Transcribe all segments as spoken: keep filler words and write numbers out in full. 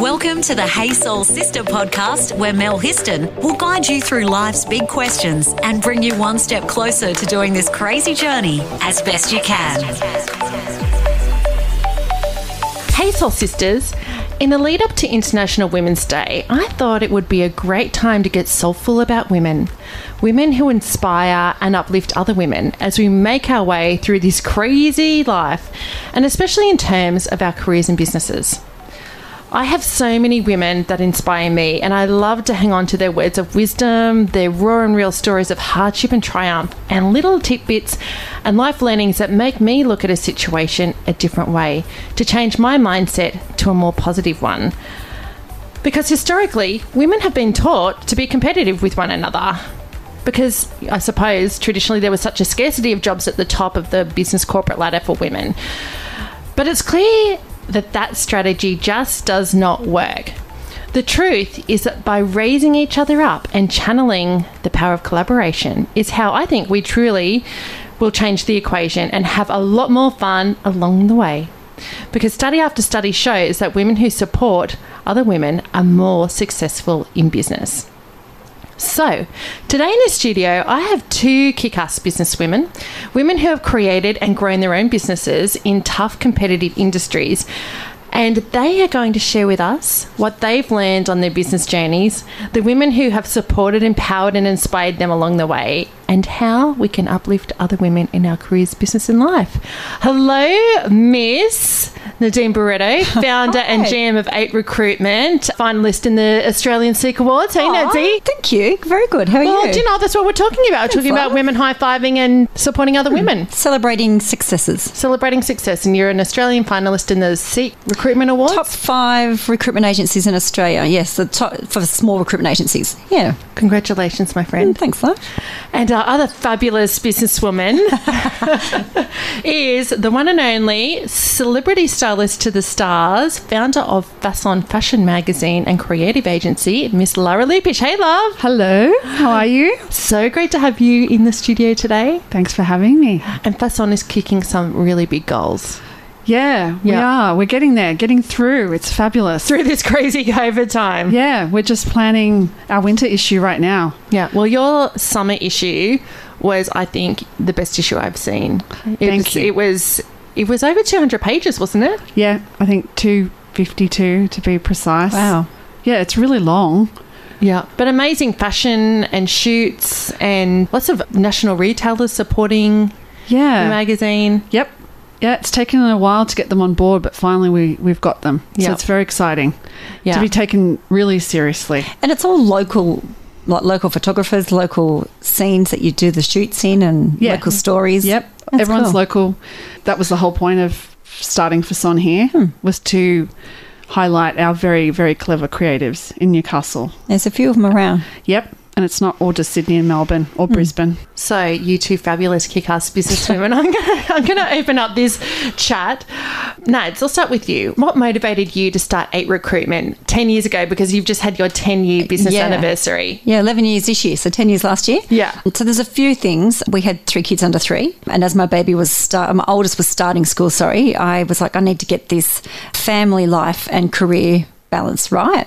Welcome to the Hey Soul Sister podcast, where Mel Histon will guide you through life's big questions and bring you one step closer to doing this crazy journey as best you can. Hey Soul Sisters, in the lead up to International Women's Day, I thought it would be a great time to get soulful about women. Women who inspire and uplift other women as we make our way through this crazy life, and especially in terms of our careers and businesses. I have so many women that inspire me, and I love to hang on to their words of wisdom, their raw and real stories of hardship and triumph, and little tidbits and life learnings that make me look at a situation a different way, to change my mindset to a more positive one. Because historically, women have been taught to be competitive with one another. Because I suppose traditionally there was such a scarcity of jobs at the top of the business corporate ladder for women. But it's clear that that strategy just does not work. The truth is that by raising each other up and channeling the power of collaboration is how I think we truly will change the equation and have a lot more fun along the way. Because study after study shows that women who support other women are more successful in business. So, today in the studio, I have two kick-ass businesswomen, women who have created and grown their own businesses in tough competitive industries, and they are going to share with us what they've learned on their business journeys, the women who have supported, empowered and inspired them along the way, and how we can uplift other women in our careers, business and life. Hello, Miss Nadene Barretto, founder Hi. and G M of Eight Recruitment, finalist in the Australian Seek Awards. Hey, Nadine. Thank you. Very good. How are well, you? Well, you know, that's what we're talking about. We're talking Fun. about women high-fiving and supporting other mm. women. Celebrating successes. Celebrating success. And you're an Australian finalist in the Seek Recruitment Awards? Top five recruitment agencies in Australia. Yes, the top for small recruitment agencies. Yeah. Congratulations, my friend. Mm, thanks, love. And our other fabulous businesswoman is the one and only celebrity star to the stars, founder of Façon Fashion Magazine and creative agency, Miss Lara Lupish. Hey, love. Hello. How are you? So great to have you in the studio today. Thanks for having me. And Façon is kicking some really big goals. Yeah, we yep. are. We're getting there, getting through. It's fabulous. Through this crazy COVID time. Yeah, we're just planning our winter issue right now. Yeah, well, your summer issue was, I think, the best issue I've seen. It Thank was, you. It was... It was over two hundred pages, wasn't it? Yeah, I think two fifty-two to be precise. Wow. Yeah, it's really long. Yeah, but amazing fashion and shoots and lots of national retailers supporting yeah. the magazine. Yep. Yeah, it's taken a while to get them on board, but finally we, we've got them. Yep. So it's very exciting yeah. to be taken really seriously. And it's all local like local photographers, local scenes that you do the shoots in and yeah. local stories. Yep. That's Everyone's cool. local. That was the whole point of starting Façon here, hmm. was to highlight our very, very clever creatives in Newcastle. There's a few of them around. Yep. And it's not all just Sydney and Melbourne or mm. Brisbane. So, you two fabulous kick-ass businesswomen, I'm gonna, I'm gonna open up this chat. Nads, I'll start with you. What motivated you to start Eight Recruitment ten years ago? Because you've just had your ten-year business yeah. anniversary. Yeah, eleven years this year, so ten years last year. Yeah. So, there's a few things. We had three kids under three, and as my baby was, start, my oldest was starting school, sorry, I was like, I need to get this family life and career balance right.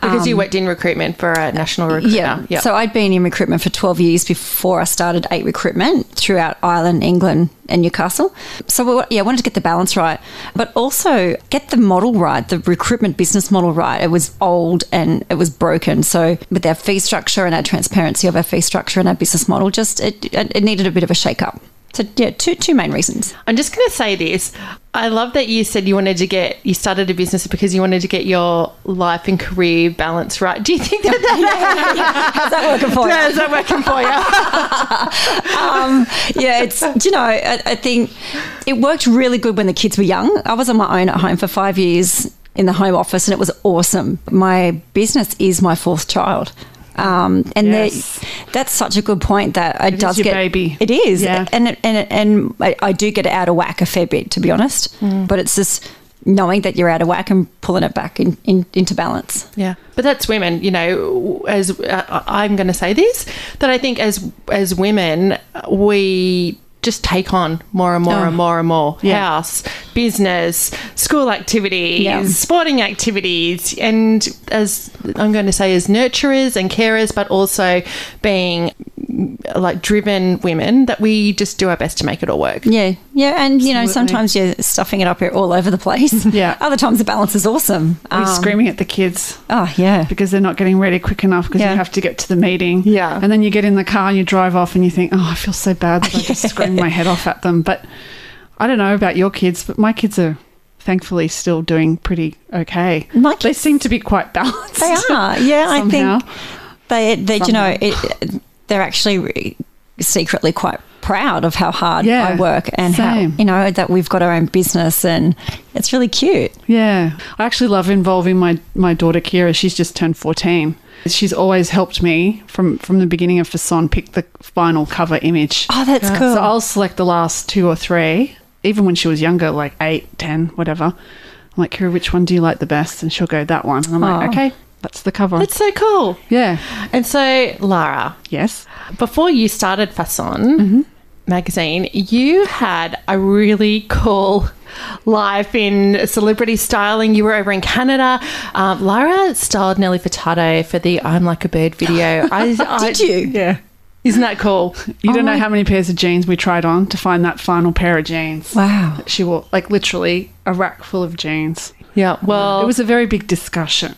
Because you worked in recruitment for a national recruiter. Yeah. Yep. So I'd been in recruitment for twelve years before I started Eight Recruitment throughout Ireland, England and Newcastle. So, we, yeah, I wanted to get the balance right, but also get the model right, the recruitment business model right. It was old and it was broken. So, with our fee structure and our transparency of our fee structure and our business model, just it, it needed a bit of a shake-up. So, yeah, two two main reasons. I'm just going to say this. I love that you said you wanted to get, you started a business because you wanted to get your life and career balance right. Do you think that that How's that working for you? How's that working for you? um, yeah, it's, you know, I, I think it worked really good when the kids were young. I was on my own at home for five years in the home office and it was awesome. My business is my fourth child. Um, and yes. that's such a good point that it, it does get baby. It is, yeah. and it, and it, and I, I do get it out of whack a fair bit, to be honest. Mm. But it's just knowing that you're out of whack and pulling it back in, in, into balance. Yeah, but that's women. You know, as uh, I'm going to say this, that I think as as women we. just take on more and more oh. and more and more. Yeah. House, business, school activities, yeah. sporting activities, and as I'm going to say, as nurturers and carers, but also being like driven women that we just do our best to make it all work. Yeah. Yeah. And, you know, Absolutely. sometimes you're stuffing it up here all over the place. Yeah. Other times the balance is awesome. We're um, screaming at the kids. Oh, yeah. Because they're not getting ready quick enough because yeah. you have to get to the meeting. Yeah. And then you get in the car and you drive off and you think, oh, I feel so bad that I just screamed my head off at them. But I don't know about your kids, but my kids are thankfully still doing pretty okay. My kids, they seem to be quite balanced. They are. Yeah. I think they, they you know, it... they're actually re- secretly quite proud of how hard yeah, I work and same. how, you know, that we've got our own business, and it's really cute. Yeah. I actually love involving my, my daughter, Kira. She's just turned fourteen. She's always helped me from, from the beginning of Façon pick the final cover image. Oh, that's yeah. cool. So I'll select the last two or three, even when she was younger, like eight, ten, whatever. I'm like, Kira, which one do you like the best? And she'll go, that one. And I'm oh. like, okay. That's the cover. That's so cool. Yeah. And so, Lara. Yes. Before you started Façon mm-hmm. magazine, you had a really cool life in celebrity styling. You were over in Canada. Um, Lara styled Nelly Furtado for the I'm Like a Bird video. I, I, Did you? Yeah. Isn't that cool? You oh don't know how many pairs of jeans we tried on to find that final pair of jeans. Wow. She wore, like, literally a rack full of jeans. Yeah. Well, it was a very big discussion.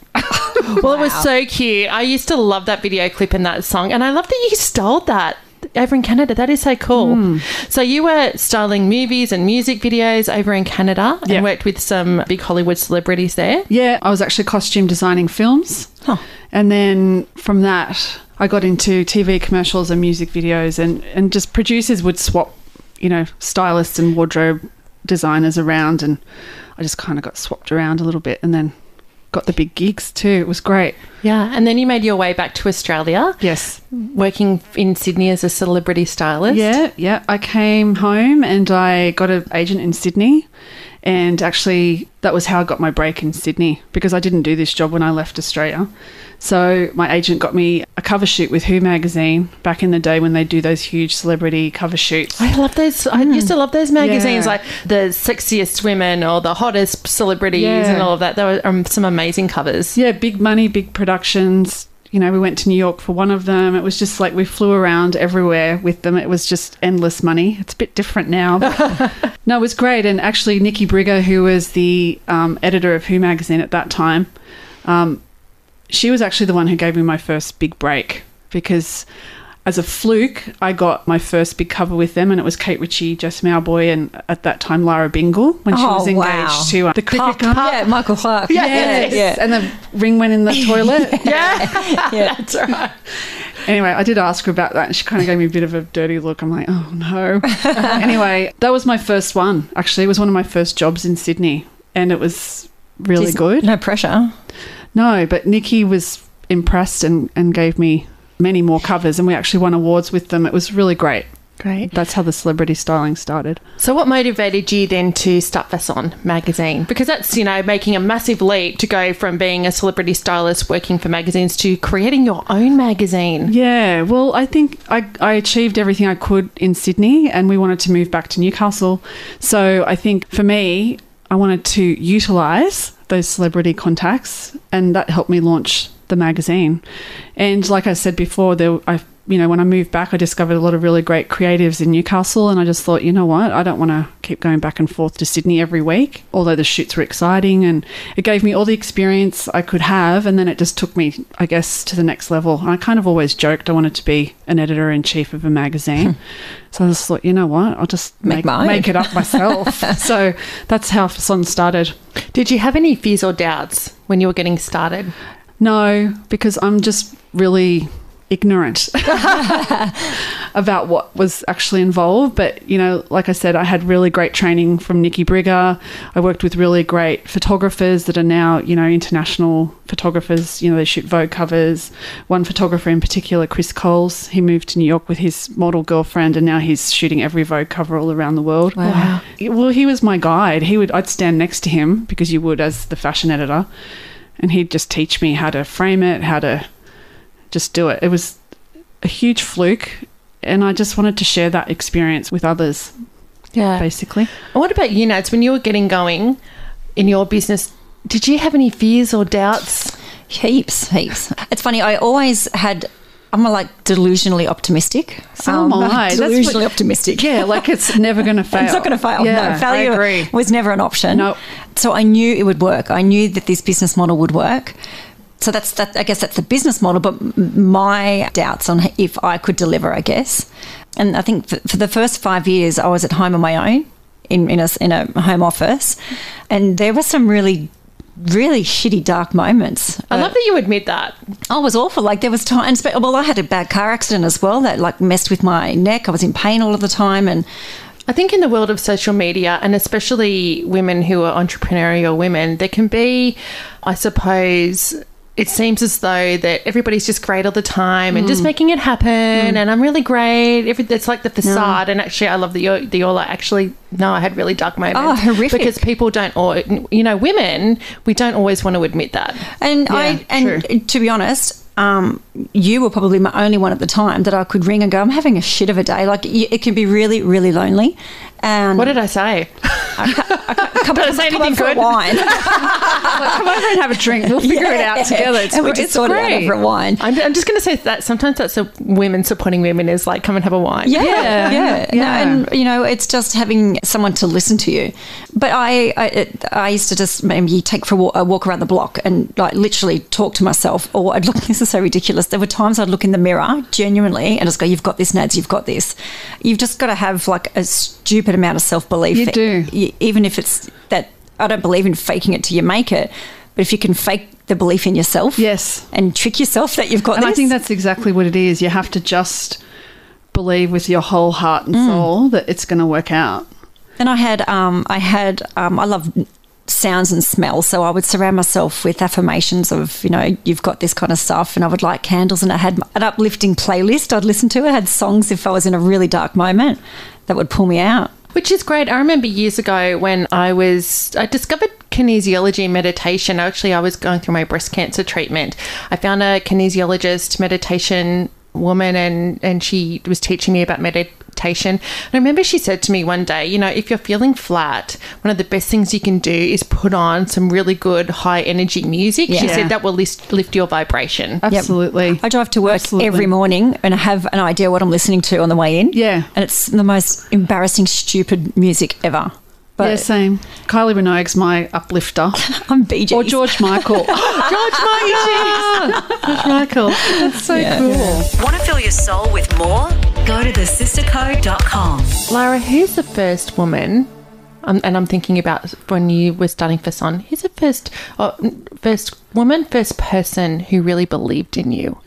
Well, wow. It was so cute. I used to love that video clip and that song. And I love that you styled that over in Canada. That is so cool. Mm. So you were styling movies and music videos over in Canada and yeah. worked with some big Hollywood celebrities there. Yeah. I was actually costume designing films. Huh. And then from that, I got into T V commercials and music videos, and, and just producers would swap, you know, stylists and wardrobe designers around, and I just kind of got swapped around a little bit and then got the big gigs too. It was great. Yeah. And then you made your way back to Australia. Yes. Working in Sydney as a celebrity stylist. Yeah. Yeah. I came home and I got an agent in Sydney, and actually that was how I got my break in Sydney, because I didn't do this job when I left Australia. So my agent got me a cover shoot with Who magazine back in the day when they do those huge celebrity cover shoots. I love those. Mm. I used to love those magazines, yeah. like the sexiest women or the hottest celebrities yeah. and all of that. There were um, some amazing covers. Yeah, big money, big productions. You know, we went to New York for one of them. It was just like we flew around everywhere with them. It was just endless money. It's a bit different now. But no, it was great. And actually, Nikki Brigger, who was the um, editor of Who magazine at that time, um, she was actually the one who gave me my first big break, because as a fluke, I got my first big cover with them, and it was Kate Ritchie, Jess Mauboy, and at that time, Lara Bingle, when she oh, was engaged wow. to uh, the cricket cup. Yeah, Michael Clark. Yeah, yeah, yeah, yeah. And the ring went in the toilet. yeah. yeah, that's right. Anyway, I did ask her about that, and she kind of gave me a bit of a dirty look. I'm like, oh, no. Anyway, that was my first one, actually. It was one of my first jobs in Sydney, and it was really Just good. No pressure. No, but Nikki was impressed and, and gave me many more covers, and we actually won awards with them. It was really great. Great. That's how the celebrity styling started. So what motivated you then to start Façon magazine? Because that's, you know, making a massive leap to go from being a celebrity stylist working for magazines to creating your own magazine. Yeah. Well, I think I, I achieved everything I could in Sydney, and we wanted to move back to Newcastle. So I think for me, I wanted to utilise those celebrity contacts, and that helped me launch the magazine. And like I said before, there I you know when I moved back, I discovered a lot of really great creatives in Newcastle, and I just thought, you know what, I don't want to keep going back and forth to Sydney every week, although the shoots were exciting and it gave me all the experience I could have, and then it just took me, I guess, to the next level. And I kind of always joked I wanted to be an editor-in-chief of a magazine. So I just thought, you know what, I'll just make, make, make it up myself. So that's how Façon started. Did you have any fears or doubts when you were getting started? No, because I'm just really ignorant about what was actually involved. But, you know, like I said, I had really great training from Nikki Brigger. I worked with really great photographers that are now, you know, international photographers. You know, they shoot Vogue covers. One photographer in particular, Chris Coles, he moved to New York with his model girlfriend, and now he's shooting every Vogue cover all around the world. Wow. Well, he was my guide. He would, I'd stand next to him, because you would as the fashion editor. And he'd just teach me how to frame it, how to just do it. It was a huge fluke. and I just wanted to share that experience with others. Yeah. Basically. What about you, Nats? When you were getting going in your business, did you have any fears or doubts? Heaps, heaps. It's funny, I always had, I'm like delusionally optimistic. So um, am I. Delusionally That's what, optimistic. Yeah, like it's never going to fail. It's not going to fail. Yeah, no, failure I agree. was never an option. No. Nope. So I knew it would work. I knew that this business model would work. So that's that. I guess that's the business model, but my doubts on if I could deliver, I guess. And I think for, for the first five years, I was at home on my own in in a, in a home office, and there were some really, really shitty dark moments. I uh, love that you admit that. Oh, it was awful. Like there was times, well, I had a bad car accident as well that like messed with my neck. I was in pain all of the time, and I think in the world of social media, and especially women who are entrepreneurial women, there can be, I suppose, it seems as though that everybody's just great all the time and mm. just making it happen mm. and I'm really great. It's like the facade. No. And actually, I love that you're, that you're like, actually, no, I had really dark moments. Oh, horrific. Because people don't, or you know, women, we don't always want to admit that. And yeah, I, and true. to be honest, um, you were probably my only one at the time that I could ring and go, I'm having a shit of a day. Like it can be really, really lonely. And what did I say? I can't, I can't, come on, say come anything for good. A wine. Like, come over and have a drink. We'll figure yeah, it out together. It's, and we just it's sort great. It out over a wine. I'm, I'm just going to say that sometimes that's a women supporting women is like, come and have a wine. Yeah, yeah, yeah. yeah. No, and you know, it's just having someone to listen to you. But I, I, I used to just maybe take for a walk, a walk around the block and like literally talk to myself. Or I'd look. This is so ridiculous. There were times I'd look in the mirror genuinely and just go, "You've got this, Nads. You've got this. You've just got to have like a stupid." amount of self-belief. You do. Even if it's that, I don't believe in faking it till you make it, but if you can fake the belief in yourself, yes, and trick yourself that you've got and this. And I think that's exactly what it is. You have to just believe with your whole heart and mm. soul that it's going to work out. And I had, um, I had, um, I love sounds and smells, so I would surround myself with affirmations of, you know, you've got this kind of stuff, and I would light candles, and I had an uplifting playlist I'd listen to. I had songs if I was in a really dark moment that would pull me out. Which is great. I remember years ago when I was, I discovered kinesiology and meditation. Actually, I was going through my breast cancer treatment. I found a kinesiologist, meditation woman, and, and she was teaching me about meditation. And I remember she said to me one day, you know, if you're feeling flat, one of the best things you can do is put on some really good high energy music. Yeah. She said that will lift, lift your vibration. Absolutely. Yep. I drive to work Absolutely. every morning and I have an idea what I'm listening to on the way in. Yeah. And it's the most embarrassing, stupid music ever. But yeah, same. Kylie Minogue's my uplifter. I'm B J. Or George Michael. George Michael. George Michael. That's so yeah. cool. Want to fill your soul with more? Go to the sister code dot com. Lara, who's the first woman, um, and I'm thinking about when you were starting Façon, who's the first, uh, first woman, first person who really believed in you?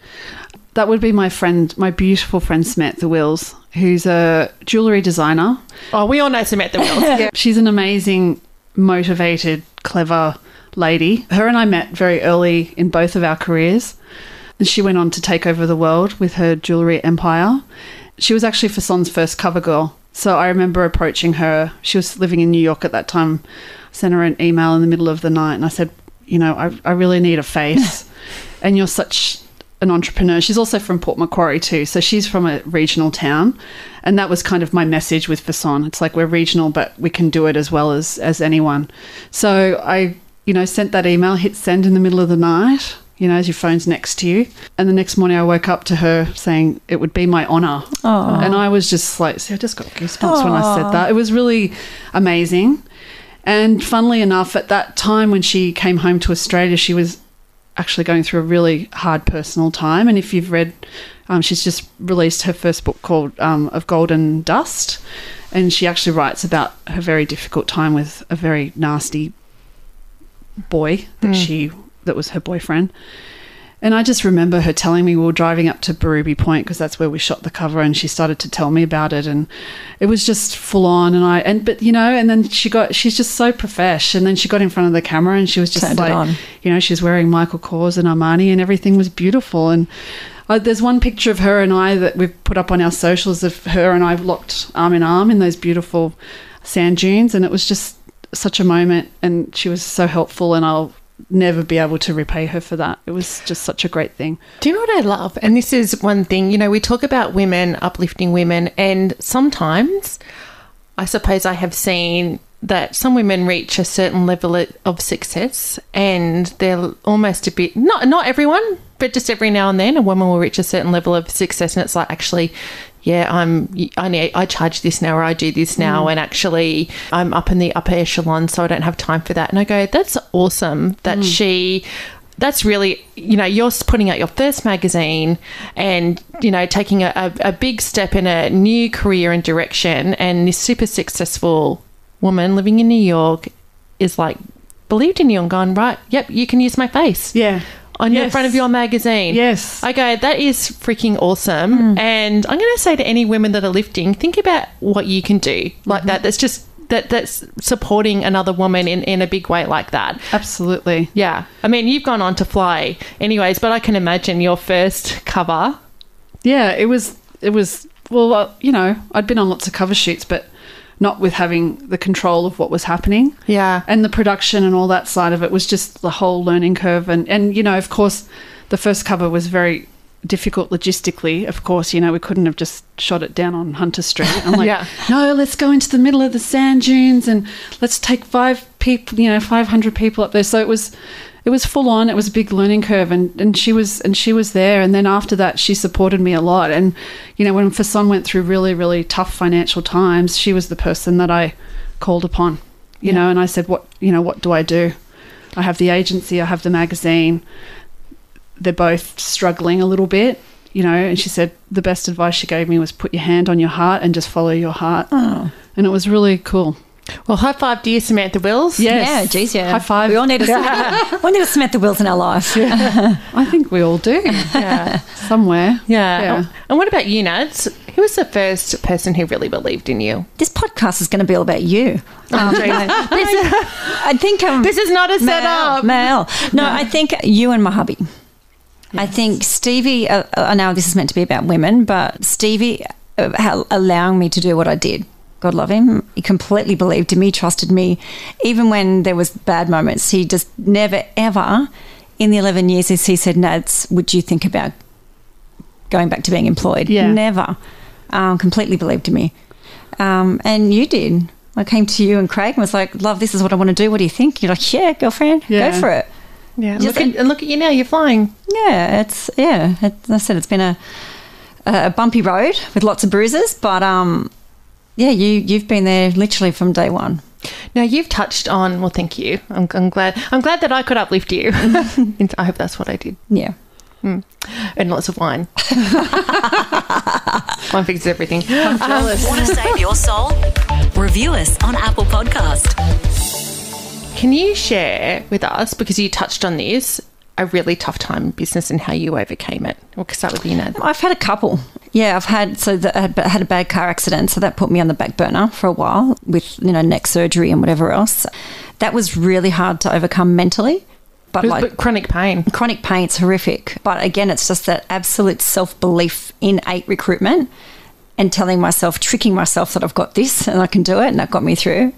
That would be my friend, my beautiful friend, Samantha Wills, who's a jewellery designer. Oh, we all know Samantha Wills. Yeah. She's an amazing, motivated, clever lady. Her and I met very early in both of our careers, and she went on to take over the world with her jewellery empire. She was actually Façon's first cover girl. So I remember approaching her. She was living in New York at that time. I sent her an email in the middle of the night and I said, you know, I, I really need a face and you're such an entrepreneur. She's also from Port Macquarie too, so she's from a regional town, and that was kind of my message with Façon. It's like we're regional, but we can do it as well as as anyone. So I, you know, sent that email, hit send in the middle of the night, you know, as your phone's next to you, and the next morning I woke up to her saying it would be my honor. Aww. And I was just like, see, I just got goosebumps Aww. when I said that. It was really amazing. And funnily enough, at that time when she came home to Australia, she was actually going through a really hard personal time. And if you've read, um, she's just released her first book called um, Of Golden Dust, and she actually writes about her very difficult time with a very nasty boy that mm. she that was her boyfriend. And I just remember her telling me, we were driving up to Barubi Point because that's where we shot the cover, and she started to tell me about it, and it was just full on. And I and but you know, and then she got she's just so profesh, and then she got in front of the camera and she was just Turned like, you know, she's wearing Michael Kors and Armani, and everything was beautiful. And I, there's one picture of her and I that we've put up on our socials of her and I locked arm in arm in those beautiful sand dunes, and it was just such a moment. And she was so helpful, and I'll never be able to repay her for that. It was just such a great thing. Do you know what I love? And this is one thing, you know, we talk about women, uplifting women, and sometimes I suppose I have seen that some women reach a certain level of success and they're almost a bit, not not everyone, but just every now and then a woman will reach a certain level of success and it's like, actually, yeah, I'm, I need, I charge this now or I do this now mm. and actually I'm up in the upper echelon so I don't have time for that. And I go, that's awesome that mm. she... That's really, you know, you're putting out your first magazine and, you know, taking a, a, a big step in a new career and direction, and this super successful woman living in New York is like, believed in you and gone, right, yep, you can use my face. Yeah. On yes. your front of your magazine. Yes. I go, that is freaking awesome. Mm. And I'm going to say to any women that are lifting, think about what you can do like mm-hmm. that. That's just... That that's supporting another woman in, in a big way like that. Absolutely. Yeah. I mean, you've gone on to fly anyways, but I can imagine your first cover. Yeah, it was, it was well, uh, you know, I'd been on lots of cover shoots, but not with having the control of what was happening. Yeah. And the production and all that side of it was just the whole learning curve. And, and you know, of course, the first cover was very difficult logistically, of course. You know, we couldn't have just shot it down on Hunter Street. I'm like, yeah. no, let's go into the middle of the sand dunes and let's take five people, you know, five hundred people up there. So it was, it was full on. It was a big learning curve, and, and she was, and she was there. And then after that, she supported me a lot. And you know, when Façon went through really, really tough financial times, she was the person that I called upon. You yeah. know, and I said, what, you know, what do I do? I have the agency. I have the magazine. They're both struggling a little bit, you know, and she said the best advice she gave me was put your hand on your heart and just follow your heart. Oh. And it was really cool. Well, high five to you, Samantha Wills. Yes. Yeah, geez, yeah. High five. We all need a, yeah. we need a Samantha Wills in our life. Yeah. I think we all do. Yeah. Somewhere. Yeah. yeah. And what about you, Nads? Who was the first person who really believed in you? This podcast is going to be all about you. Um, this, I think... Um, this is not a setup. Mel. No, no, I think you and my hubby. Yes. I think Stevie, uh, I know this is meant to be about women, but Stevie uh, allowing me to do what I did, God love him, he completely believed in me, trusted me. Even when there was bad moments, he just never, ever, in the eleven years, he said, Nads, would you think about going back to being employed? Yeah. Never. Um, completely believed in me. Um, and you did. I came to you and Craig and was like, love, this is what I want to do. What do you think? You're like, yeah, girlfriend, yeah. go for it. Yeah, look at, and look at you now. You're flying. Yeah, it's yeah. It, I said it's been a a bumpy road with lots of bruises, but um, yeah, you you've been there literally from day one. Now you've touched on. Well, thank you. I'm, I'm glad. I'm glad that I could uplift you. I hope that's what I did. Yeah, mm. and lots of wine. Wine fixes everything. I'm jealous. Um, Want to save your soul? Review us on Apple Podcast. Can you share with us, because you touched on this, a really tough time in business and how you overcame it? We'll start with you, Nad. I've had a couple. Yeah, I've had so the, I had a bad car accident, so that put me on the back burner for a while with, you know, neck surgery and whatever else. That was really hard to overcome mentally. But, like, but chronic pain. Chronic pain's horrific. But, again, it's just that absolute self-belief in Eight Recruitment and telling myself, tricking myself that I've got this and I can do it, and that got me through.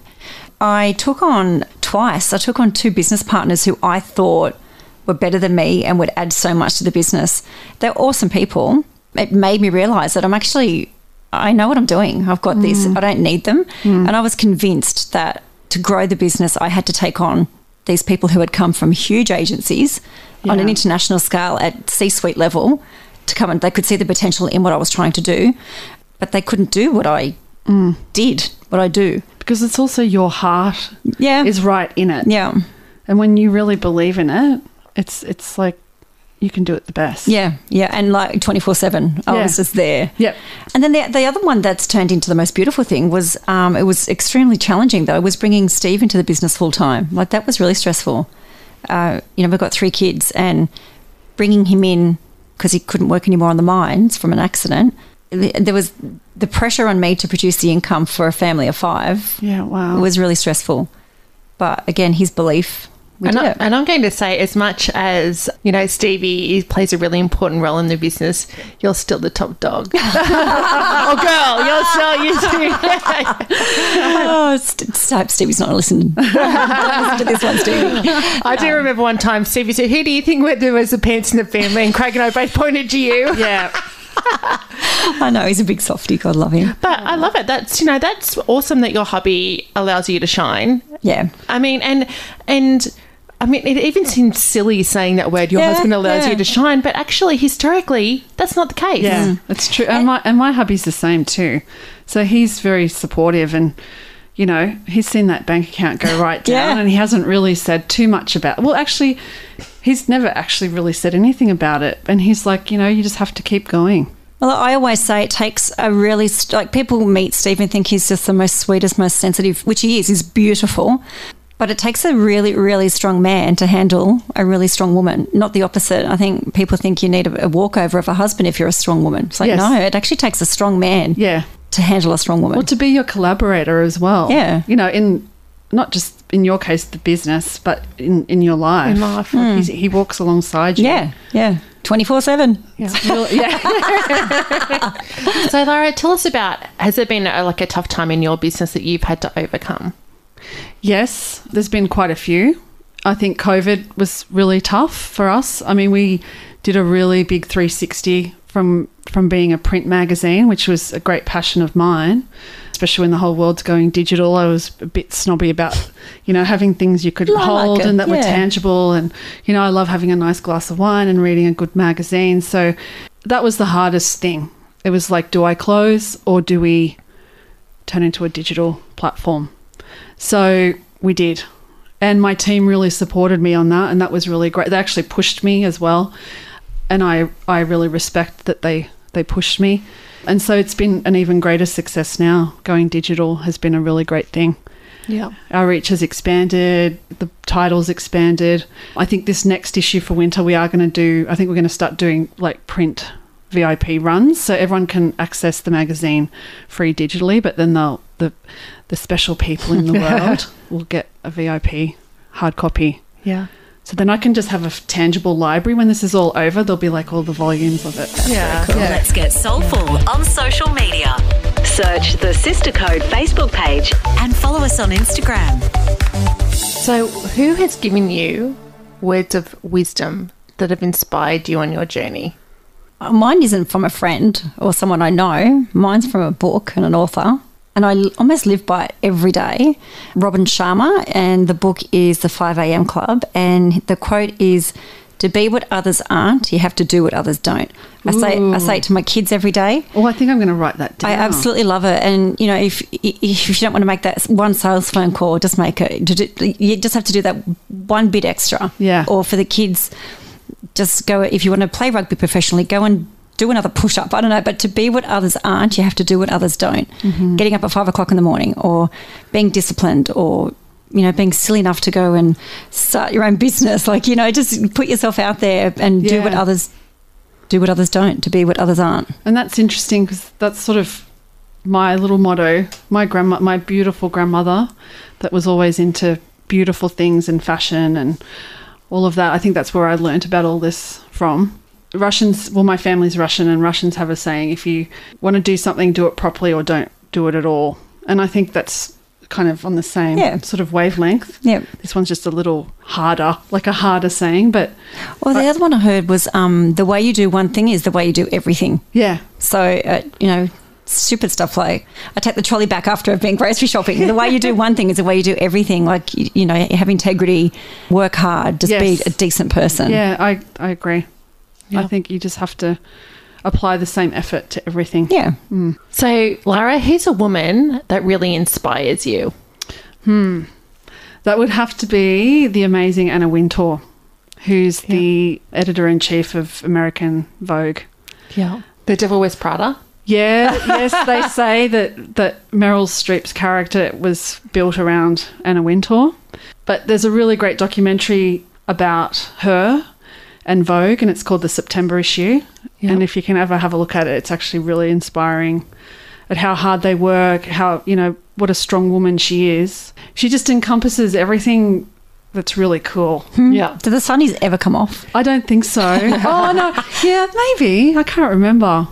I took on twice, I took on two business partners who I thought were better than me and would add so much to the business. They're awesome people. It made me realise that I'm actually, I know what I'm doing. I've got mm. this. I don't need them. Mm. And I was convinced that to grow the business, I had to take on these people who had come from huge agencies yeah. on an international scale at C-suite level to come and they could see the potential in what I was trying to do, but they couldn't do what I mm. did, what I do. Because it's also your heart yeah. is right in it. Yeah. And when you really believe in it, it's it's like you can do it the best. Yeah. Yeah. And like twenty-four seven, I yeah. was just there. Yep. And then the, the other one that's turned into the most beautiful thing was um, it was extremely challenging, though, was bringing Steve into the business full time. Like that was really stressful. Uh, you know, we've got three kids and bringing him in because he couldn't work anymore on the mines from an accident. There was the pressure on me to produce the income for a family of five. Yeah, wow. It was really stressful. But, again, his belief we and do. I, and I'm going to say, as much as, you know, Stevie plays a really important role in the business, you're still the top dog. Oh, girl, you're still, you too. Oh, st- st- Stevie's not listening. Listen to this one, Stevie. I do um, remember one time Stevie said, who do you think there was the pants in the family? And Craig and I both pointed to you. Yeah. I know, he's a big softie. God love him. But I love it. That's, you know, that's awesome that your hobby allows you to shine. Yeah. I mean, and and I mean, it even seems silly saying that word, your yeah, husband allows yeah. you to shine, but actually, historically, that's not the case. Yeah, mm. It's true. And, and, my, and my hubby's the same too. So he's very supportive and, you know, he's seen that bank account go right down yeah. and he hasn't really said too much about it. Well, actually, he's never actually really said anything about it. And he's like, you know, you just have to keep going. Well, I always say it takes a really – like people meet Steve and think he's just the most sweetest, most sensitive, which he is. He's beautiful. But it takes a really, really strong man to handle a really strong woman, not the opposite. I think people think you need a, a walkover of a husband if you're a strong woman. It's like, yes. No, it actually takes a strong man yeah. to handle a strong woman. Well, to be your collaborator as well. Yeah. You know, in not just in your case the business, but in, in your life. In life. Mm. He's, he walks alongside you. Yeah, yeah. twenty-four seven. Yeah. So, Lara, tell us about, has there been a, like a tough time in your business that you've had to overcome? Yes, there's been quite a few. I think COVID was really tough for us. I mean, we did a really big three sixty from, from being a print magazine, which was a great passion of mine, especially when the whole world's going digital. I was a bit snobby about, you know, having things you could hold and that were tangible. And, you know, I love having a nice glass of wine and reading a good magazine. So that was the hardest thing. It was like, do I close or do we turn into a digital platform? So we did. And my team really supported me on that. And that was really great. They actually pushed me as well. And I, I really respect that they, they pushed me. And so it's been an even greater success now. Going digital has been a really great thing. Yeah. Our reach has expanded. The title's expanded. I think this next issue for winter we are going to do, I think we're going to start doing like print V I P runs. So everyone can access the magazine free digitally, but then they'll, the the special people in the world will get a V I P hard copy. Yeah. So then I can just have a tangible library. When this is all over, there'll be like all the volumes of it. That's yeah. Really cool. Yeah. Let's get soulful on social media. Search The Sister Code Facebook page and follow us on Instagram. So who has given you words of wisdom that have inspired you on your journey? Mine isn't from a friend or someone I know. Mine's from a book and an author. And I almost live by it every day. Robin Sharma, and the book is The five a.m. Club. And the quote is, to be what others aren't, you have to do what others don't. I Ooh. say I say it to my kids every day. Oh, I think I'm going to write that down. I absolutely love it. And, you know, if, if you don't want to make that one sales phone call, just make it. You just have to do that one bit extra. Yeah. Or for the kids, just go, if you want to play rugby professionally, go and do another push-up, I don't know, but to be what others aren't, you have to do what others don't. Mm-hmm. Getting up at five o'clock in the morning or being disciplined or, you know, being silly enough to go and start your own business. Like, you know, just put yourself out there and yeah. do what others do what others don't, to be what others aren't. And that's interesting because that's sort of my little motto. My grandma, my beautiful grandmother that was always into beautiful things and fashion and all of that. I think that's where I learned about all this from. Russians, well, my family's Russian, and Russians have a saying, if you want to do something, do it properly or don't do it at all. And I think that's kind of on the same yeah. sort of wavelength. Yeah. This one's just a little harder, like a harder saying. But Well, the I, other one I heard was um, the way you do one thing is the way you do everything. Yeah. So, uh, you know, stupid stuff like I take the trolley back after I've been grocery shopping. The way you do one thing is the way you do everything. Like, you, you know, have integrity, work hard, just yes. be a decent person. Yeah, I, I agree. Yeah. I think you just have to apply the same effort to everything. Yeah. Mm. So, Lara, who's a woman that really inspires you? Hmm. That would have to be the amazing Anna Wintour, who's yeah. the editor-in-chief of American Vogue. Yeah. The Devil Wears Prada? Yeah. Yes, they say that, that Meryl Streep's character was built around Anna Wintour. But there's a really great documentary about her and Vogue, and it's called The September Issue. Yep. And if you can ever have a look at it, it's actually really inspiring at how hard they work, how, you know, what a strong woman she is. She just encompasses everything that's really cool. Hmm. Yeah. Did the sunnies ever come off? I don't think so. Oh, no. Yeah, maybe. I can't remember.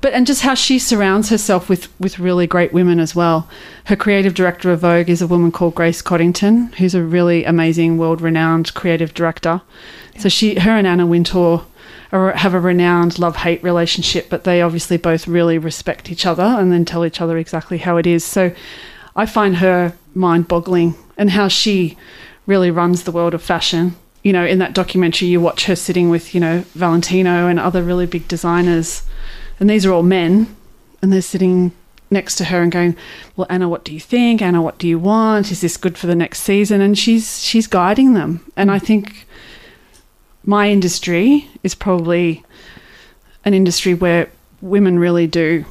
But and just how she surrounds herself with, with really great women as well. Her creative director of Vogue is a woman called Grace Coddington, who's a really amazing, world-renowned creative director. Yeah. So she, her and Anna Wintour are, have a renowned love-hate relationship, but they obviously both really respect each other and then tell each other exactly how it is. So I find her mind-boggling, and how she really runs the world of fashion. You know, in that documentary, you watch her sitting with, you know, Valentino and other really big designers. And these are all men, and they're sitting next to her and going, well, Anna, what do you think? Anna, what do you want? Is this good for the next season? And she's she's guiding them. And I think my industry is probably an industry where women really do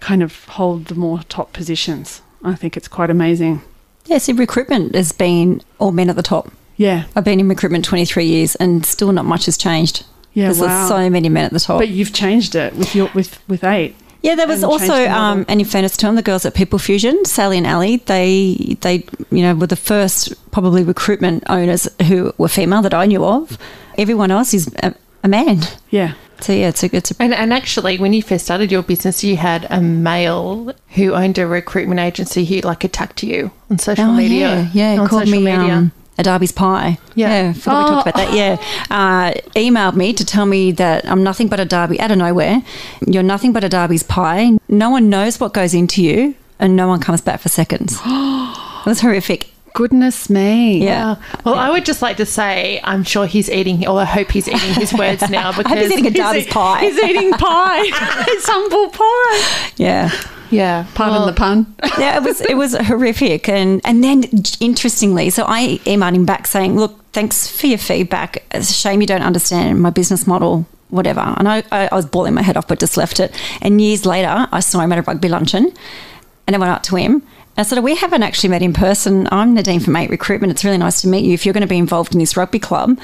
kind of hold the more top positions. I think it's quite amazing. Yeah, see, recruitment has been all men at the top. Yeah. I've been in recruitment twenty-three years and still not much has changed. Yeah, wow. There's so many men at the top. But you've changed it with your with, with eight. Yeah, there was also, um, and in fairness to them, the girls at People Fusion, Sally and Ali, they, they you know, were the first probably recruitment owners who were female that I knew of. Everyone else is a, a man. Yeah. So, yeah, it's a good... And, and actually, when you first started your business, you had a male who owned a recruitment agency who, like, attacked you on social oh, media. Yeah, yeah. On called social me, media. Um, A Derby's pie. Yeah. yeah I forgot oh. we talked about that. Yeah. Uh, emailed me to tell me that I'm nothing but a Derby out of nowhere. You're nothing but a Derby's pie. No one knows what goes into you and no one comes back for seconds. It was horrific. Goodness me. Yeah. Well, yeah. I would just like to say I'm sure he's eating, or I hope he's eating his words now, because I hope he's eating a Derby's pie. He's eating pie. It's humble pie. Yeah. Yeah, pardon well, the pun. Yeah, it was it was horrific, and and then interestingly, so I emailed him back saying, "Look, thanks for your feedback. It's a shame you don't understand my business model, whatever." And I, I, I was bawling my head off, but just left it. And years later, I saw him at a rugby luncheon, and I went up to him. I said, we haven't actually met in person. I'm Nadene from Eight Recruitment. It's really nice to meet you. If you're going to be involved in this rugby club,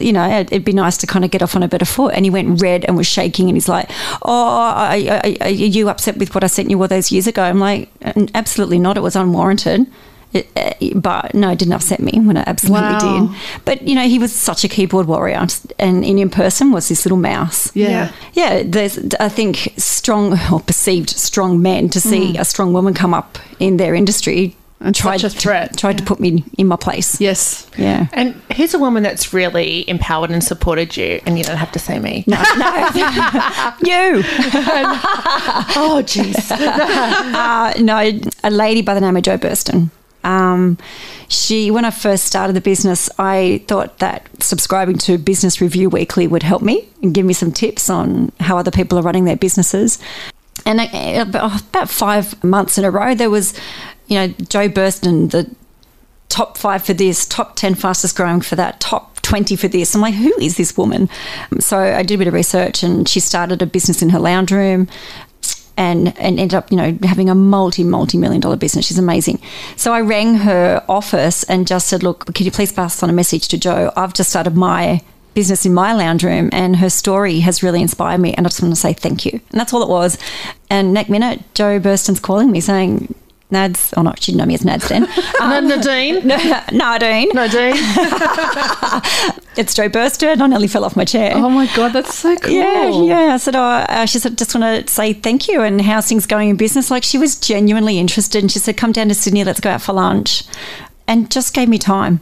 you know, it'd be nice to kind of get off on a better foot. And he went red and was shaking, and he's like, oh, are, are, are you upset with what I sent you all those years ago? I'm like, absolutely not. It was unwarranted. It, but no, it didn't upset me when it absolutely wow. did. But, you know, he was such a keyboard warrior, and in person was this little mouse. Yeah. Yeah, there's, I think, strong or perceived strong men to see mm. a strong woman come up in their industry. And tried, such a threat. Tried yeah. to put me in my place. Yes. Yeah. And here's a woman that's really empowered and supported you, and you don't have to say me. No. no. You. And, oh, jeez. uh, no, a lady by the name of Jo Burston. Um, she, when I first started the business, I thought that subscribing to Business Review Weekly would help me and give me some tips on how other people are running their businesses. And I, about five months in a row, there was... You know, Jo Burston, the top five for this, top ten fastest growing for that, top twenty for this. I'm like, who is this woman? So I did a bit of research, and she started a business in her lounge room, and and ended up, you know, having a multi, multi-million dollar business. She's amazing. So I rang her office and just said, look, could you please pass on a message to Jo? I've just started my business in my lounge room, and her story has really inspired me, and I just want to say thank you. And that's all it was. And next minute, Jo Burston's calling me saying... Nads, oh no, she didn't know me as Nads then. Um, Nadene? No, Nadene. Nadene. It's Jo Burston. I nearly fell off my chair. Oh my God, that's so cool. Yeah, yeah. I said, oh, uh, she said, just want to say thank you, and how's things going in business? Like, she was genuinely interested, and she said, come down to Sydney, let's go out for lunch, and just gave me time.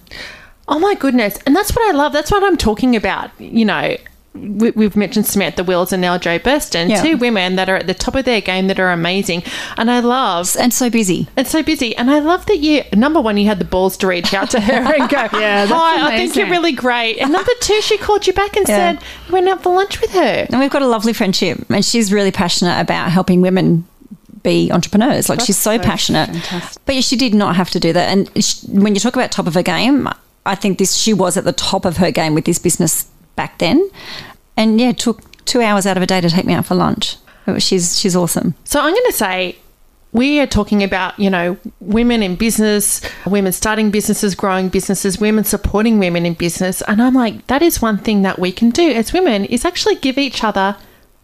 Oh my goodness. And that's what I love. That's what I'm talking about, you know. We've mentioned Samantha Wills and now Jo Burston, yeah. two women that are at the top of their game that are amazing. And I love... And so busy. And so busy. And I love that you, number one, you had the balls to reach out to her and go, yeah, hi, amazing. I think you're really great. And number two, she called you back and yeah. said, we went out for lunch with her. And we've got a lovely friendship. And she's really passionate about helping women be entrepreneurs. Like, That's she's so, so passionate. Fantastic. But yeah, she did not have to do that. And she, when you talk about top of her game, I think this she was at the top of her game with this business back then, and yeah, it took two hours out of a day to take me out for lunch. She's she's awesome. So I'm going to say we are talking about, you know, women in business, women starting businesses, growing businesses, women supporting women in business, and I'm like, that is one thing that we can do as women is actually give each other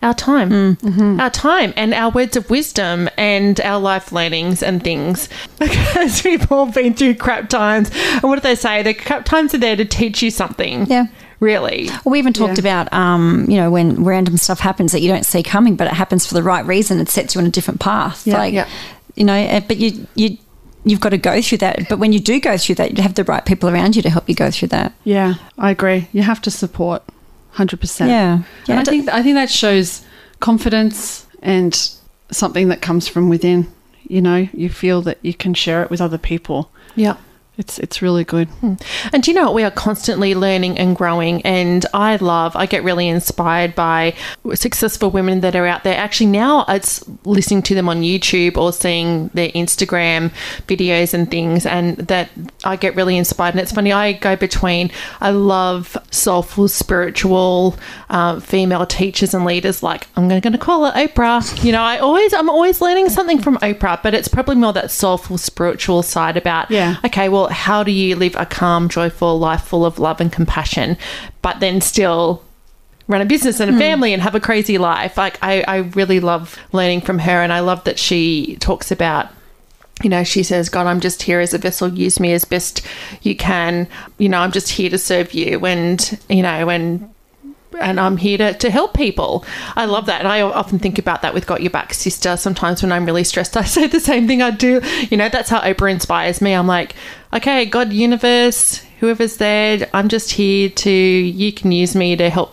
our time, mm-hmm. our time and our words of wisdom and our life learnings and things. Because we've all been through crap times. And what do they say? The crap times are there to teach you something. Yeah. Really. Well, we even talked yeah. about, um, you know, when random stuff happens that you don't see coming, but it happens for the right reason. It sets you on a different path. Yeah. Like, yeah. you know, but you, you, you've got to go through that. But when you do go through that, you have the right people around you to help you go through that. Yeah, I agree. You have to support one hundred percent. Yeah. yeah. And I think, I think that shows confidence and something that comes from within. You know, you feel that you can share it with other people. Yeah. It's it's really good. And do you know what? We are constantly learning and growing, and I love, I get really inspired by successful women that are out there. Actually, now it's listening to them on YouTube or seeing their Instagram videos and things, and that I get really inspired. And it's funny, I go between, I love soulful, spiritual, uh, female teachers and leaders, like I'm going to call it Oprah. You know, I always, I'm always learning something from Oprah, but it's probably more that soulful, spiritual side about, yeah. okay, well, how do you live a calm, joyful life full of love and compassion, but then still run a business and a family mm. and have a crazy life? Like, I, I really love learning from her, and I love that she talks about, you know, she says, God, I'm just here as a vessel. Use me as best you can. You know, I'm just here to serve you, and, you know, and and I'm here to, to help people. I love that. And I often think about that with Got Your Back Sister. Sometimes when I'm really stressed, I say the same thing I do. You know, that's how Oprah inspires me. I'm like, okay, God, universe, whoever's there, I'm just here to, you can use me to help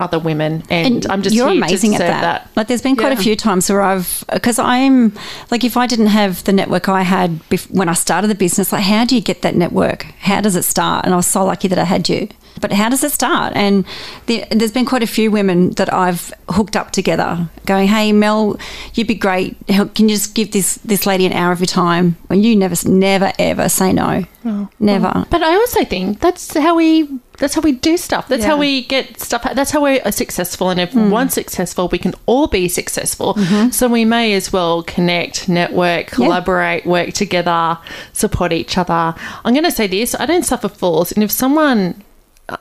other women. And, and I'm just you're here amazing to serve at that. that. Like, there's been quite yeah. a few times where I've, because I'm, like, if I didn't have the network I had bef- when I started the business, like, how do you get that network? How does it start? And I was so lucky that I had you. But how does it start? And the, there's been quite a few women that I've hooked up together going, hey, Mel, you'd be great. Can you just give this this lady an hour of your time? And you never, never, ever say no. Oh, never. Well, but I also think that's how we... That's how we do stuff. That's yeah. how we get stuff. That's how we are successful. And if mm. one's successful, we can all be successful. Mm-hmm. So we may as well connect, network, collaborate, yeah. work together, support each other. I'm going to say this. I don't suffer fools. And if someone,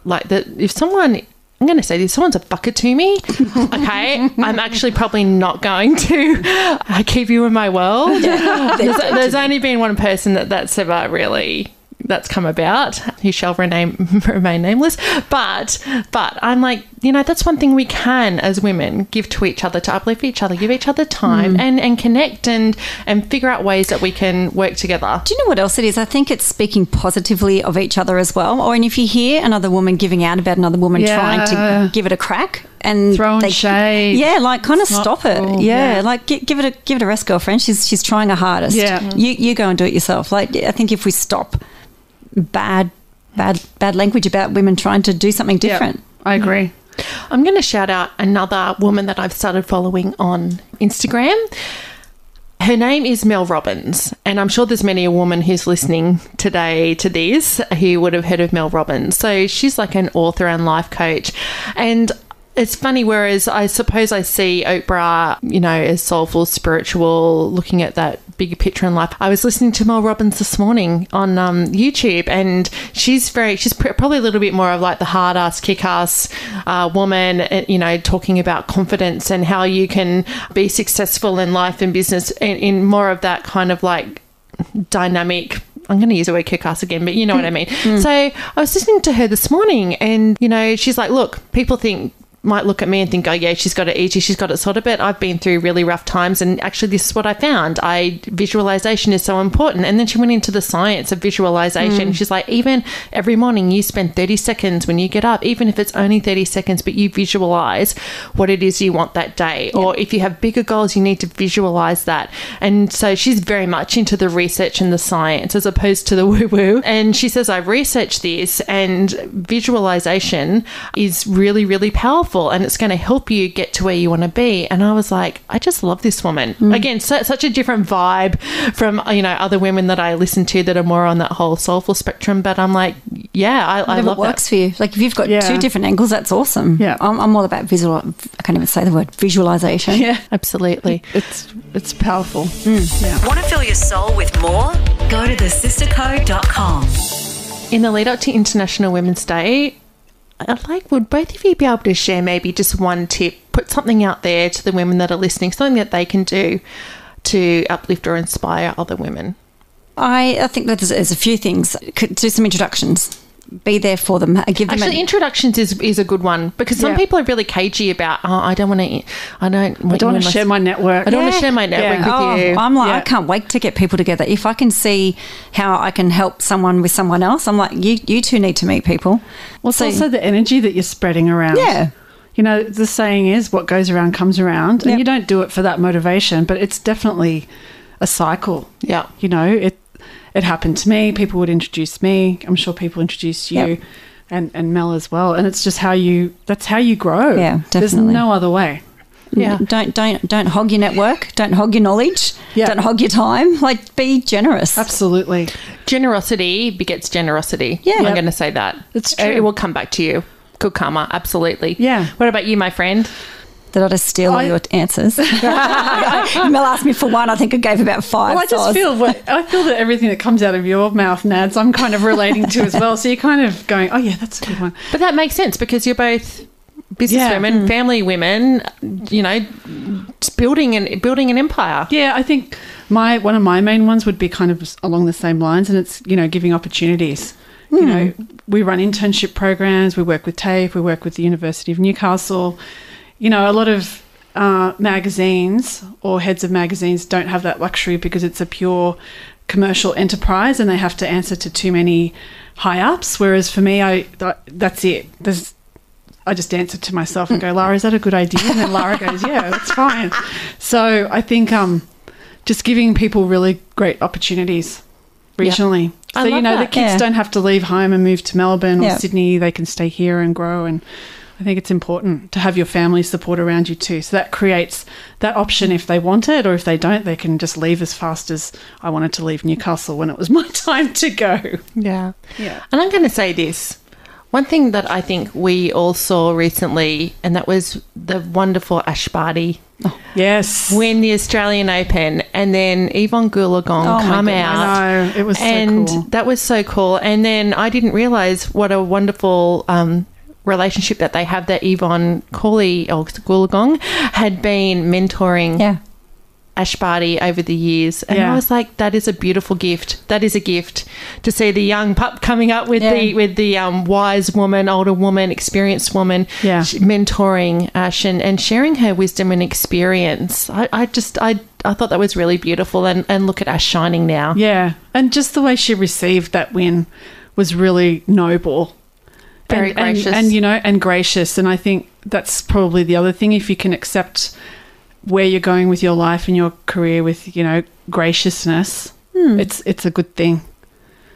like that, if someone... I'm going to say this, someone's a fucker to me, okay, I'm actually probably not going to uh, keep you in my world. Yeah. there's, there's only been one person that that's ever really, that's come about. He shall rename, remain nameless. But, but I'm like, you know, that's one thing we can as women give to each other, to uplift each other, give each other time mm. and, and connect and, and figure out ways that we can work together. Do you know what else it is? I think it's speaking positively of each other as well. Or and if you hear another woman giving out about another woman yeah. trying to give it a crack and throwing shade, yeah, like kind of stop it. Cool. Yeah, yeah, like give, give it a give it a rest, girlfriend. She's she's trying her hardest. Yeah, you you go and do it yourself. Like I think if we stop bad, bad, bad language about women trying to do something different. Yep, I agree. I'm going to shout out another woman that I've started following on Instagram. Her name is Mel Robbins, and I'm sure there's many a woman who's listening today to this who would have heard of Mel Robbins. So she's like an author and life coach, and it's funny, whereas I suppose I see Oprah, you know, as soulful, spiritual, looking at that bigger picture in life. I was listening to Mel Robbins this morning on um, YouTube, and she's very, she's pr- probably a little bit more of like the hard-ass, kick-ass uh, woman, uh, you know, talking about confidence and how you can be successful in life and business in, in more of that kind of like dynamic, I'm going to use the word kick-ass again, but you know what I mean. Mm. So, I was listening to her this morning, and, you know, she's like, look, people think, might look at me and think, oh, yeah, she's got it easy, she's got it sorted, but I've been through really rough times, and actually this is what I found. I visualization is so important. And then she went into the science of visualization. Mm. She's like, even every morning you spend thirty seconds when you get up, even if it's only thirty seconds, but you visualize what it is you want that day. Yep. Or if you have bigger goals, you need to visualize that. And so she's very much into the research and the science as opposed to the woo-woo. And she says, I've researched this, and visualization is really, really powerful. And it's going to help you get to where you want to be. And I was like, I just love this woman. Mm. Again, so, such a different vibe from, you know, other women that I listen to that are more on that whole soulful spectrum. But I'm like, yeah, I, I love it. Works that. For you. Like if you've got yeah. two different angles, that's awesome. Yeah, I'm, I'm all about visual. I can't even say the word visualization. Yeah, absolutely. It's it's powerful. Mm. Yeah. Want to fill your soul with more? Go to the sister code dot com. In the lead up to International Women's Day, I'd like, would both of you be able to share maybe just one tip put something out there to the women that are listening, something that they can do to uplift or inspire other women? I, I think that there's, there's a few things. Could do some introductions. Be there for them. Give them Actually, a- introductions is, is a good one, because some yeah. people are really cagey about, oh, I don't want to, I don't want, I don't want to share my network. I don't yeah. want to share my network yeah. with oh, you. I'm like, yeah. I can't wait to get people together. If I can see how I can help someone with someone else, I'm like, you you two need to meet people. Well, so, it's also the energy that you're spreading around. Yeah. You know, the saying is what goes around comes around, yep. and you don't do it for that motivation, but it's definitely a cycle. Yeah. You know, it. It happened to me. People would introduce me. I'm sure people introduce you yep. and, and Mel as well. And it's just how you – that's how you grow. Yeah, definitely. There's no other way. Yeah. Don't don't don't hog your network. Don't hog your knowledge. Yeah. Don't hog your time. Like, be generous. Absolutely. Generosity begets generosity. Yeah. I'm yep. going to say that. It's true. It will come back to you. Good karma. Absolutely. Yeah. What about you, my friend? That I just steal all I, your answers. Mel asked me for one. I think I gave about five. Well, I just so feel what, I feel that everything that comes out of your mouth, Nads, I'm kind of relating to as well. So you're kind of going, oh, yeah, that's a good one. But that makes sense because you're both businesswomen, yeah. mm. family women, you know, building an, building an empire. Yeah, I think my one of my main ones would be kind of along the same lines, and it's, you know, giving opportunities. Mm. You know, we run internship programs. We work with TAFE. We work with the University of Newcastle. You know, a lot of uh, magazines or heads of magazines don't have that luxury because it's a pure commercial enterprise and they have to answer to too many high-ups, whereas for me, I th- that's it. There's, I just answer to myself and go, Lara, is that a good idea? And then Lara goes, yeah, that's fine. So I think um, just giving people really great opportunities regionally. Yep. So, you know, that. the kids yeah. don't have to leave home and move to Melbourne yep. or Sydney. They can stay here and grow, and I think it's important to have your family support around you too. So that creates that option if they want it, or if they don't, they can just leave as fast as I wanted to leave Newcastle when it was my time to go. Yeah. Yeah. And I'm going to say this. One thing that I think we all saw recently, and that was the wonderful Ash Barty. Oh, yes. Win the Australian Open, and then Yvonne Goolagong oh, come out. I know. It was so and cool. And that was so cool. And then I didn't realise what a wonderful um relationship that they have, that Yvonne Cawley or Goolagong had been mentoring yeah. Ash Barty over the years, and yeah. I was like, that is a beautiful gift. That is a gift to see the young pup coming up with yeah. the with the um, wise woman, older woman, experienced woman, yeah. mentoring Ash and, and sharing her wisdom and experience. I, I just I I thought that was really beautiful, and and look at Ash shining now. Yeah, and just the way she received that win was really noble. Very and, gracious. And, and, you know, and gracious. And I think that's probably the other thing. If you can accept where you're going with your life and your career with, you know, graciousness, mm. it's it's a good thing.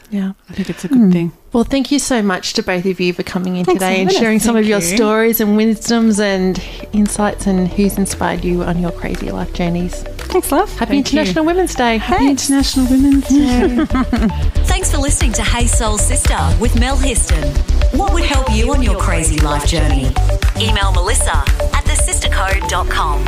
Yeah. I think it's a good mm. thing. Well, thank you so much to both of you for coming in Thanks today and sharing some of you. your stories and wisdoms and insights and who's inspired you on your crazy life journeys. Thanks, love. Happy thank International you. Women's Day. Happy Thanks. International Women's Day. Thanks for listening to Hey Soul Sister with Mel Histon. What would help you on your crazy life journey? Email Melissa at the sister code dot com.